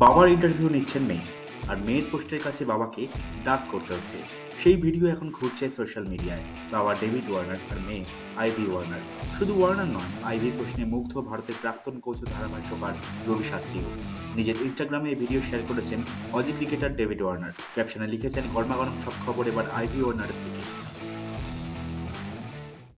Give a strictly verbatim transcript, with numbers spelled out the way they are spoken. বাবার ইন্টারভিউ নিচ্ছেন মেয়ে আর মেয়ের পোস্টের কাছে বাবাকে ডাক করতে হচ্ছে। সেই ভিডিও এখন ঘুরছে সোশ্যাল মিডিয়ায়। বাবা ডেভিড ওয়ার্নার আর মেয়ে আইভি ওয়ার্নার। শুধু ওয়ার্নার নয়, আইভির প্রশ্নে মুগ্ধ ভারতের প্রাক্তন কোচ ও ধারাভাষ্যকার রবি শাস্ত্রীও। নিজের ইনস্টাগ্রামে এই ভিডিও শেয়ার করেছেন অজি ক্রিকেটার ডেভিড ওয়ার্নার। ক্যাপশনে লিখেছেন, গরমাগরম সব খবর এবার আইভি ওয়ার্নারের থেকে।